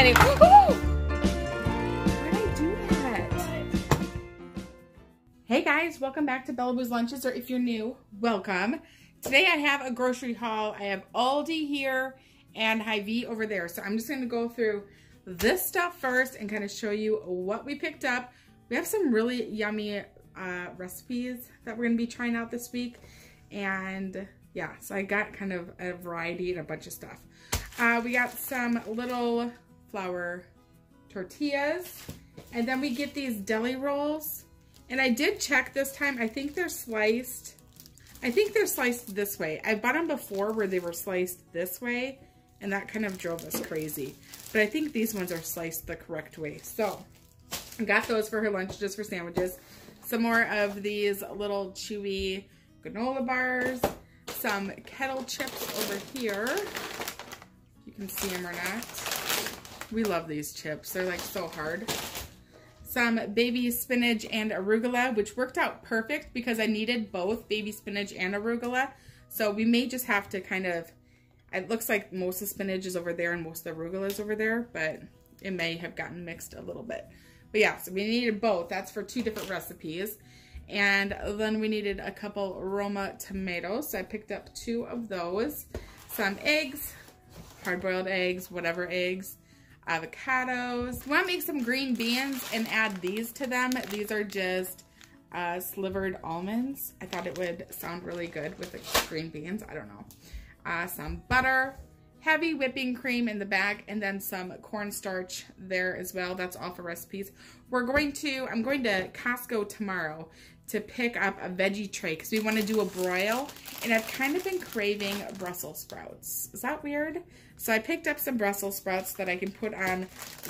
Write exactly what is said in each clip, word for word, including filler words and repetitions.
Anyway, woohoo! Why did I do that? Hey guys, welcome back to Bella Boo's Lunches, or if you're new, welcome. Today I have a grocery haul. I have Aldi here and Hy-Vee over there. So I'm just going to go through this stuff first and kind of show you what we picked up. We have some really yummy uh, recipes that we're going to be trying out this week. And yeah, so I got kind of a variety and a bunch of stuff. Uh, we got some little flour tortillas. And then we get these deli rolls. And I did check this time. I think they're sliced. I think they're sliced this way. I've bought them before where they were sliced this way, and that kind of drove us crazy. But I think these ones are sliced the correct way. So I got those for her lunch, just for sandwiches. Some more of these little chewy granola bars. Some kettle chips over here. You can see them or not. We love these chips. They're like so hard. Some baby spinach and arugula, which worked out perfect because I needed both baby spinach and arugula. So we may just have to kind of, it looks like most of the spinach is over there and most of the arugula is over there, but it may have gotten mixed a little bit. But yeah, so we needed both. That's for two different recipes. And then we needed a couple Roma tomatoes. So I picked up two of those. Some eggs, hard-boiled eggs, whatever eggs. Avocados. We want to make some green beans and add these to them. These are just uh, slivered almonds. I thought it would sound really good with the green beans. I don't know. Uh, some butter, heavy whipping cream in the back, and then some cornstarch there as well. That's all for recipes. We're going to, I'm going to Costco tomorrow to pick up a veggie tray because we want to do a broil, and I've kind of been craving Brussels sprouts. Is that weird? So I picked up some Brussels sprouts that I can put on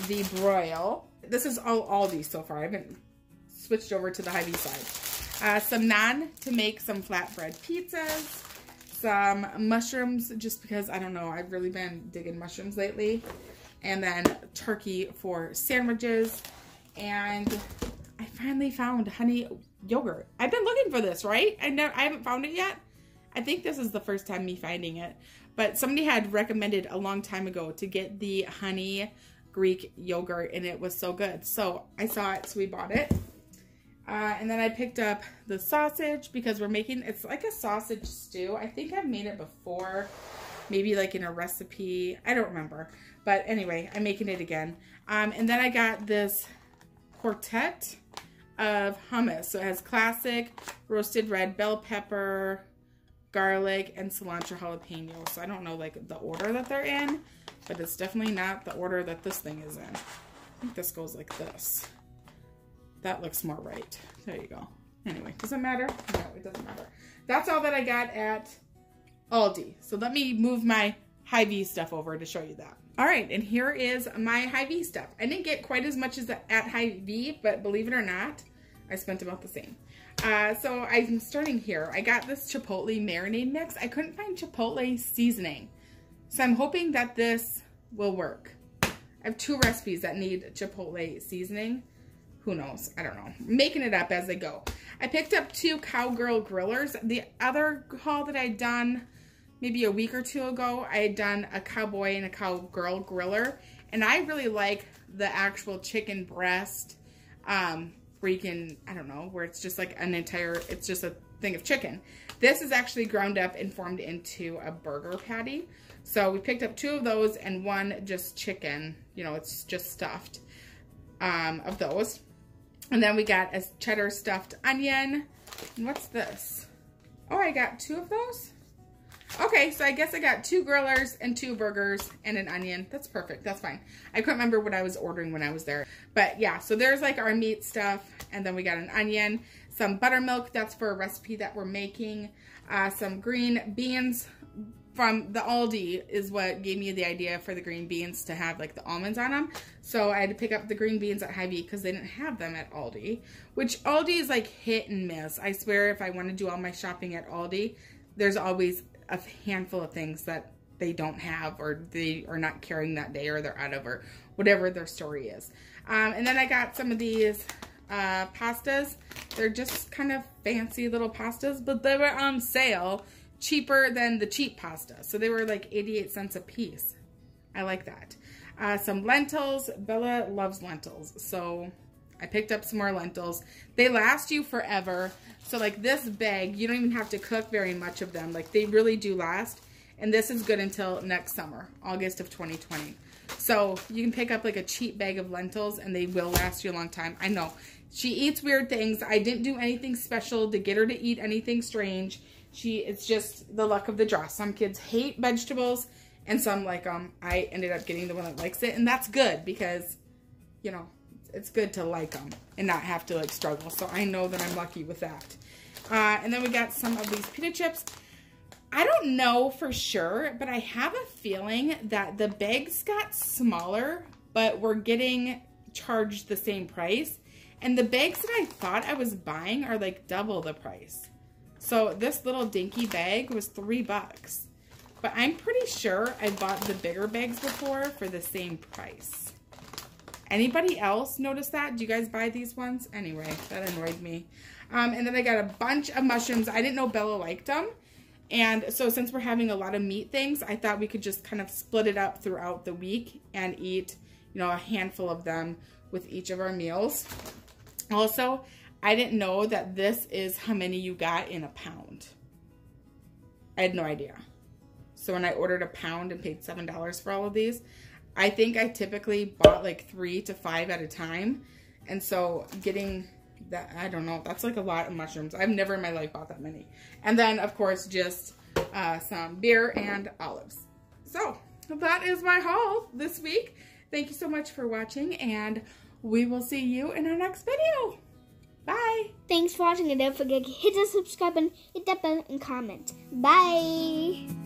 the broil. This is all Aldi so far. I haven't switched over to the Hy-Vee side. Uh, some naan to make some flatbread pizzas. Some mushrooms, just because, I don't know, I've really been digging mushrooms lately. And then turkey for sandwiches. And I finally found honey yogurt. I've been looking for this, right? I never, I haven't found it yet. I think this is the first time me finding it. But somebody had recommended a long time ago to get the honey Greek yogurt, and it was so good. So I saw it, so we bought it. Uh, and then I picked up the sausage because we're making, it's like a sausage stew. I think I've made it before, maybe like in a recipe. I don't remember. But anyway, I'm making it again. Um, and then I got this quartet of hummus. So it has classic, roasted red bell pepper, garlic, and cilantro jalapeno. So I don't know like the order that they're in, but it's definitely not the order that this thing is in. I think this goes like this. That looks more right. There you go. Anyway, does it matter? No, it doesn't matter. That's all that I got at Aldi. So let me move my Hy-Vee stuff over to show you that. All right, and here is my Hy-Vee stuff. I didn't get quite as much as at Hy-Vee, but believe it or not, I spent about the same. Uh, so I'm starting here. I got this chipotle marinade mix. I couldn't find chipotle seasoning. So I'm hoping that this will work. I have two recipes that need chipotle seasoning. Who knows? I don't know. Making it up as I go. I picked up two Cowgirl grillers. The other haul that I had done maybe a week or two ago, I had done a cowboy and a cowgirl griller. And I really like the actual chicken breast um, where you can, I don't know, where it's just like an entire, it's just a thing of chicken. This is actually ground up and formed into a burger patty. So we picked up two of those and one just chicken. You know, it's just stuffed um, of those. And then we got a cheddar stuffed onion. And what's this? Oh, I got two of those? Okay, so I guess I got two grillers and two burgers and an onion. That's perfect. That's fine. I couldn't remember what I was ordering when I was there. But yeah, so there's like our meat stuff. And then we got an onion, some buttermilk. That's for a recipe that we're making. Uh, some green beans from the Aldi is what gave me the idea for the green beans to have like the almonds on them. So I had to pick up the green beans at Hy-Vee because they didn't have them at Aldi, which Aldi is like hit and miss. I swear if I want to do all my shopping at Aldi, there's always a handful of things that they don't have or they are not carrying that day or they're out of or whatever their story is. Um, and then I got some of these uh, pastas. They're just kind of fancy little pastas, but they were on sale. Cheaper than the cheap pasta. So they were like eighty-eight cents a piece. I like that. Uh, some lentils. Bella loves lentils, so I picked up some more lentils. They last you forever. So like this bag, you don't even have to cook very much of them. Like they really do last. And this is good until next summer, August of twenty twenty. So you can pick up like a cheap bag of lentils and they will last you a long time. I know she eats weird things. I didn't do anything special to get her to eat anything strange. She, it's just the luck of the draw. Some kids hate vegetables and some like them. I ended up getting the one that likes it, and that's good because, you know, it's good to like them and not have to like struggle. So I know that I'm lucky with that. Uh, and then we got some of these pita chips. I don't know for sure, but I have a feeling that the bags got smaller, but we're getting charged the same price. And the bags that I thought I was buying are like double the price. So this little dinky bag was three bucks, but I'm pretty sure I bought the bigger bags before for the same price. Anybody else notice that? Do you guys buy these ones? Anyway, that annoyed me. Um, and then I got a bunch of mushrooms. I didn't know Bella liked them. And so since we're having a lot of meat things, I thought we could just kind of split it up throughout the week and eat, you know, a handful of them with each of our meals. Also, I didn't know that this is how many you got in a pound. I had no idea. So when I ordered a pound and paid seven dollars for all of these, I think I typically bought like three to five at a time. And so getting that, I don't know, that's like a lot of mushrooms. I've never in my life bought that many. And then of course, just uh, some beer and olives. So that is my haul this week. Thank you so much for watching, and we will see you in our next video. Bye. Thanks for watching, and don't forget to hit the subscribe button, hit that bell, and comment. Bye.